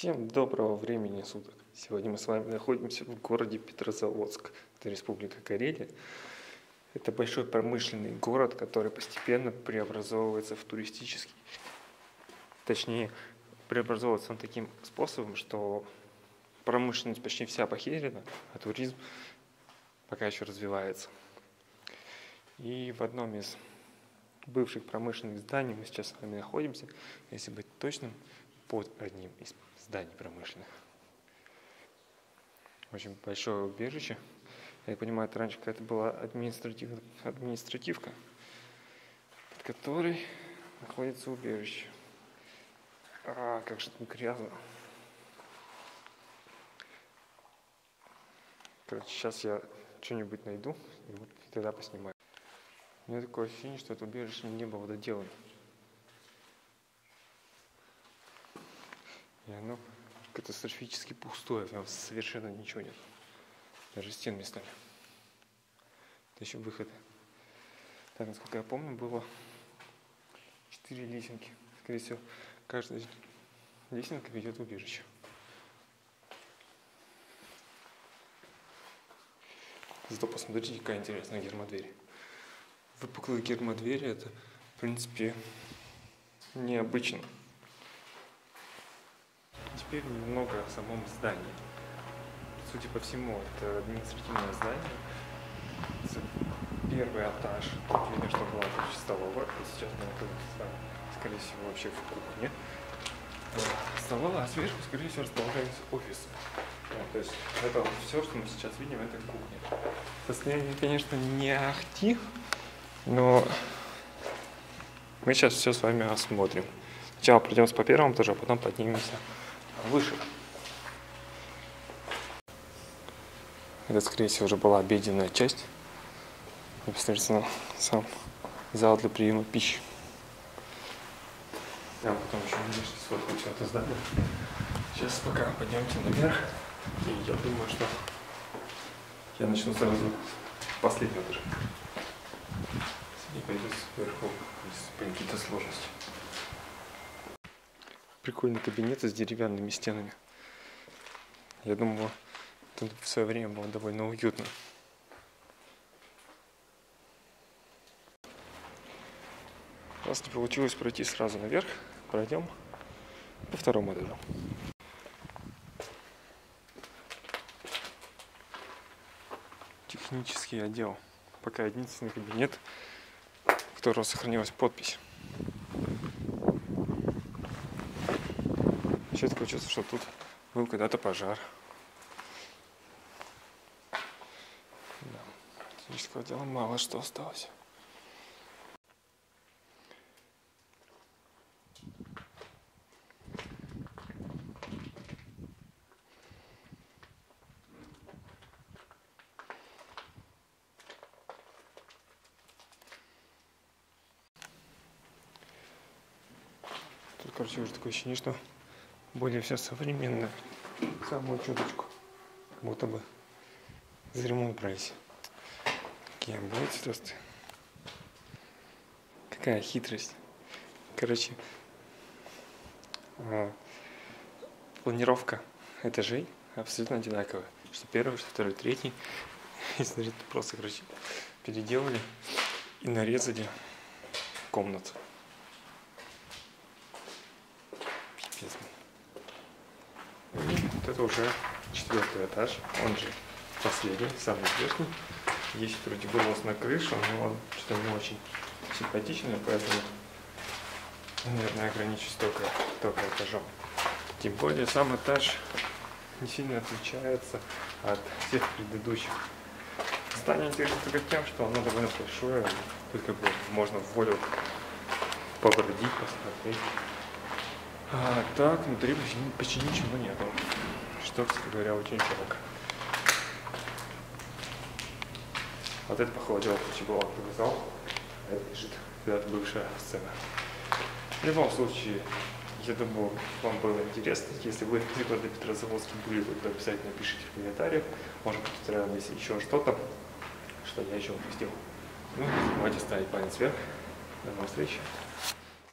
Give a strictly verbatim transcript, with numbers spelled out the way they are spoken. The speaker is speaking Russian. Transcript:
Всем доброго времени суток. Сегодня мы с вами находимся в городе Петрозаводск, это республика Карелия. Это большой промышленный город, который постепенно преобразовывается в туристический. Точнее, преобразовывается он таким способом, что промышленность почти вся похерена, а туризм пока еще развивается. И в одном из бывших промышленных зданий мы сейчас с вами находимся, если быть точным, под одним из зданий промышленных. Очень большое убежище. Я понимаю, это раньше это была административ... административка, под которой находится убежище. А, как же там грязно. Короче, сейчас я что-нибудь найду и вот тогда поснимаю. У меня такое ощущение, что это убежище не было доделано. И оно катастрофически пустое, там совершенно ничего нет. Даже стен местами. Это еще выходы. Так, насколько я помню, было четыре лесенки. Скорее всего, каждая лесенка ведет в убежище. Зато посмотрите, какая интересная гермодверь. Выпуклые гермодвери — это, в принципе, необычно. Теперь немного о самом здании. Судя по всему, это административное здание. Это первый этаж. Видно, что была столовая. И сейчас мы находимся, скорее всего, вообще в кухне. Столовая, а сверху, скорее всего, располагаются офисы. То есть это все, что мы сейчас видим, это кухня. Состояние, конечно, не ахти, но мы сейчас все с вами осмотрим. Сначала пройдемся по первому этажу, а потом поднимемся выше. Это, скорее всего, уже была обеденная часть. Непосредственно сам зал для приема пищи. Там потом еще видишь, сколько чего-то здания. Сейчас пока поднимемся наверх. И я думаю, что я начну сразу с последнего этажа. И пойду сверху, без какие-то сложности. Прикольный кабинет с деревянными стенами. Я думаю, тут в свое время было довольно уютно. У нас не получилось пройти сразу наверх. Пройдем по второму этажу. Технический отдел. Пока единственный кабинет, у которого сохранилась подпись. Четко чувствую, что тут был когда-то пожар. Да. Технического дела мало что осталось. Тут, короче, уже такое ощущение, что более все современно, самую чуточку, как будто бы за ремонт брались. Какие обои просто. Какая хитрость. Короче, планировка этажей абсолютно одинаковая. Что первый, что второй, третий. И смотрите, просто, короче, переделали и нарезали комнату. Пипец. Вот это уже четвертый этаж, он же последний, самый верхний. Есть вроде бы волос на крышу, но он что-то не очень симпатичный, поэтому, наверное, ограничусь только, только этажом. Тем более сам этаж не сильно отличается от всех предыдущих. Здание интересно только тем, что оно довольно большое, тут как бы можно в волю побродить, посмотреть. А так, внутри почти, почти ничего нету, что, кстати говоря, очень жалко. Вот это похолодело, короче, было показал, а это лежит когда-то бывшая сцена. В любом случае, я думаю, вам было интересно. Если вы в городе Петрозаводске были, то обязательно пишите в комментариях. Может быть, понравилось еще что-то, что я еще упустил. Ну, давайте ставить палец вверх. До новых встреч.